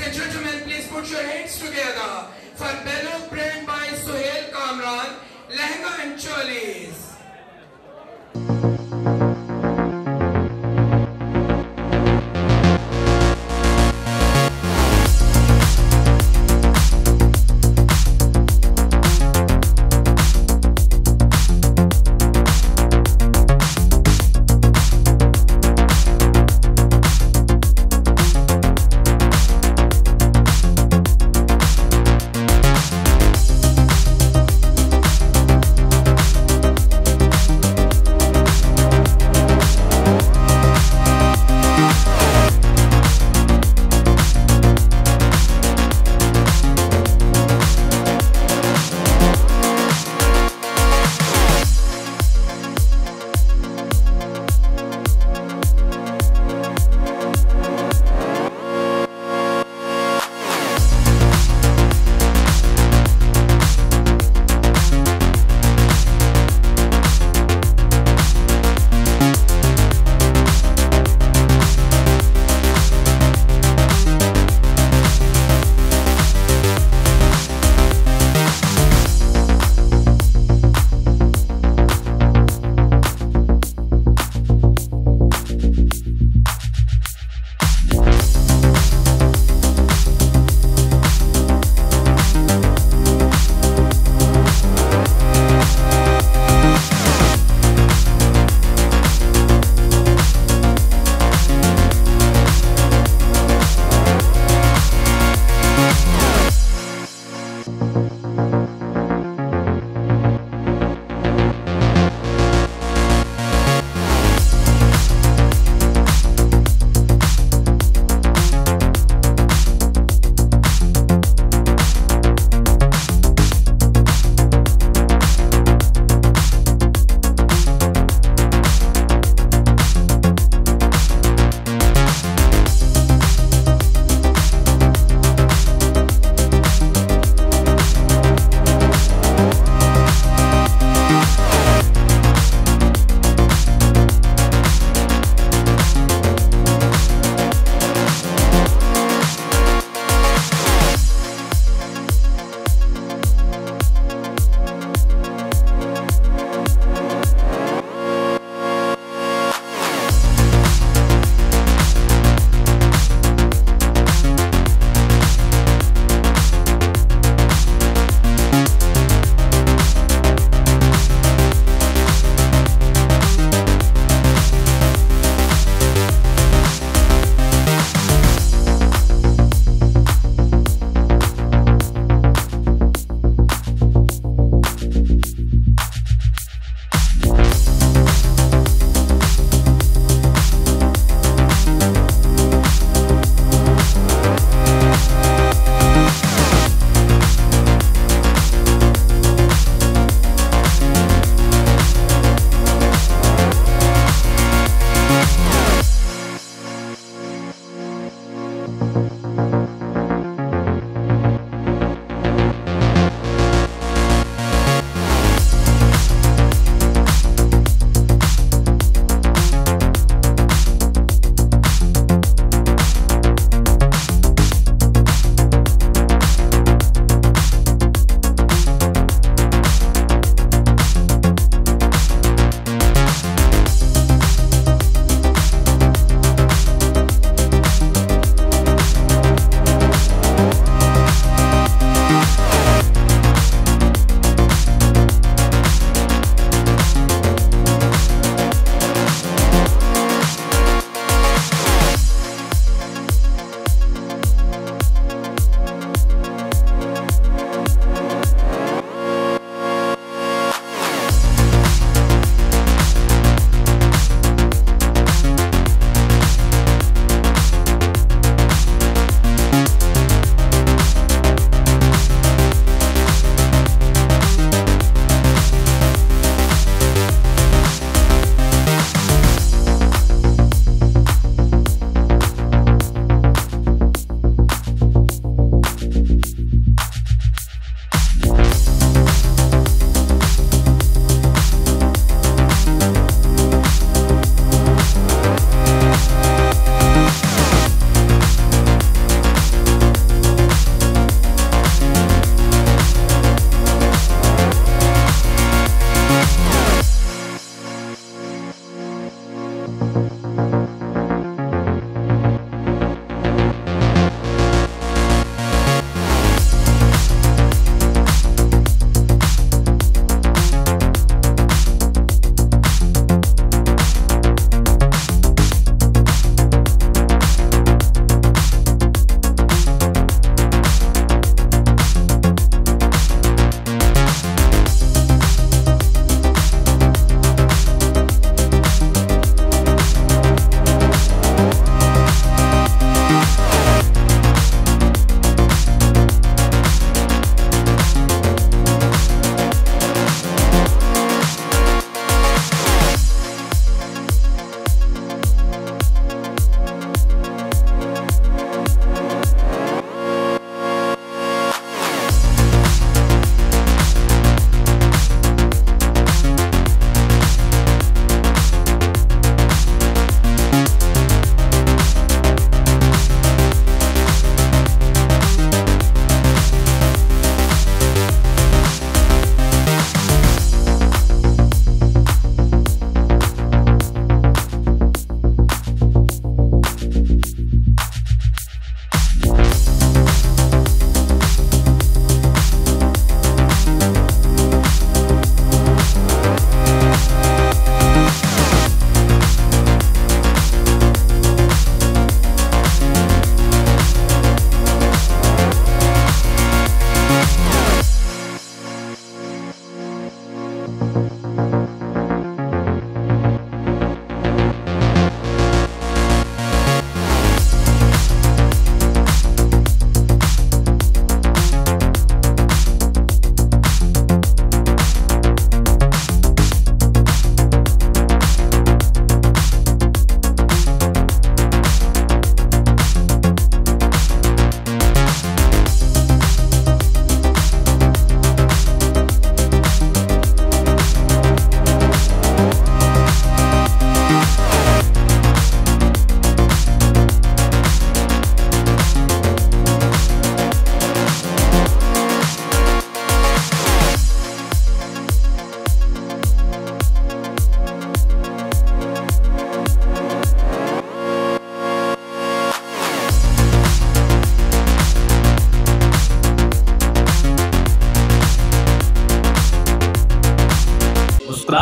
Ladies and gentlemen, please put your hands together for Bello brand by Sohail Kamran, Lehnga and Choli.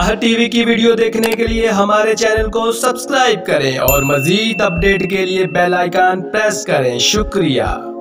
Rahat TV की video देखने के लिए हमारे channel को subscribe करें और मजीद अपडेट के लिए बेल आइकन प्रेस करें। शुक्रिया।